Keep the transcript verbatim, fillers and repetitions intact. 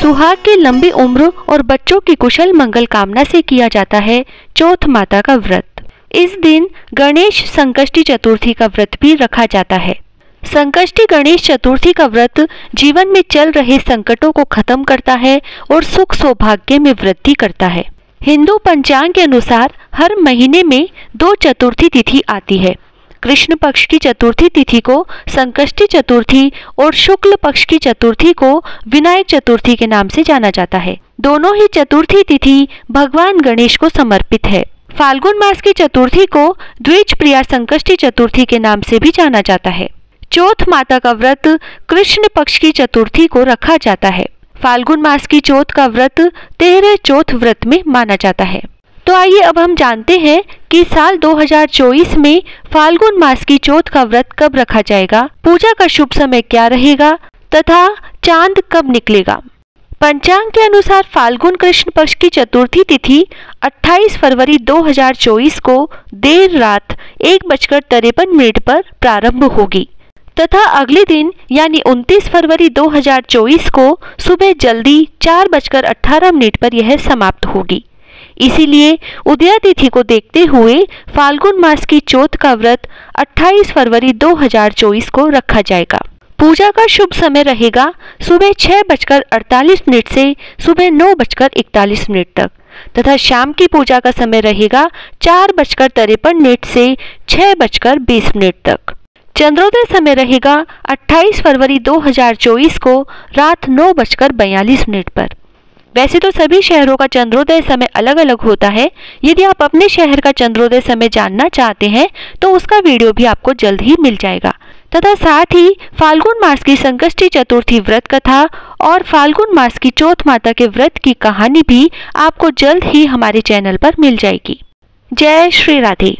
सुहाग की लंबी उम्र और बच्चों की कुशल मंगल कामना से किया जाता है चौथ माता का व्रत। इस दिन गणेश संकष्टी चतुर्थी का व्रत भी रखा जाता है। संकष्टी गणेश चतुर्थी का व्रत जीवन में चल रहे संकटों को खत्म करता है और सुख सौभाग्य में वृद्धि करता है। हिंदू पंचांग के अनुसार हर महीने में दो चतुर्थी तिथि आती है। कृष्ण पक्ष की चतुर्थी तिथि को संकष्टी चतुर्थी और शुक्ल पक्ष की चतुर्थी को विनायक चतुर्थी के नाम से जाना जाता है। दोनों ही चतुर्थी तिथि भगवान गणेश को समर्पित है। फाल्गुन मास की चतुर्थी को द्विज प्रिया संकष्टी चतुर्थी के नाम से भी जाना जाता है। चौथ माता का व्रत कृष्ण पक्ष की चतुर्थी को रखा जाता है। फाल्गुन मास की चौथ का व्रत तेरह चौथ व्रत में माना जाता है। तो आइए अब हम जानते हैं कि साल दो हज़ार चौबीस में फाल्गुन मास की चौथ का व्रत कब रखा जाएगा, पूजा का शुभ समय क्या रहेगा तथा चांद कब निकलेगा। पंचांग के अनुसार फाल्गुन कृष्ण पक्ष की चतुर्थी तिथि अट्ठाईस फरवरी दो हज़ार चौबीस को देर रात एक बजकर तिरपन मिनट पर प्रारंभ होगी तथा अगले दिन यानी उनतीस फरवरी दो हज़ार चौबीस को सुबह जल्दी चार बजकर अट्ठारह मिनट पर यह समाप्त होगी। इसीलिए उदया तिथि को देखते हुए फाल्गुन मास की चौथ का व्रत अट्ठाईस फरवरी दो हज़ार चौबीस को रखा जाएगा। पूजा का शुभ समय रहेगा सुबह छह बजकर अड़तालीस मिनट से सुबह नौ बजकर इकतालीस मिनट तक तथा शाम की पूजा का समय रहेगा चार बजकर तिरपन मिनट से छह बजकर बीस मिनट तक। चंद्रोदय समय रहेगा अट्ठाईस फरवरी दो हज़ार चौबीस को रात नौ बजकर बयालीस मिनट पर। वैसे तो सभी शहरों का चंद्रोदय समय अलग अलग होता है। यदि आप अपने शहर का चंद्रोदय समय जानना चाहते हैं तो उसका वीडियो भी आपको जल्द ही मिल जाएगा तथा साथ ही फाल्गुन मास की संकष्टी चतुर्थी व्रत कथा और फाल्गुन मास की चौथ माता के व्रत की कहानी भी आपको जल्द ही हमारे चैनल पर मिल जाएगी। जय श्री राधे।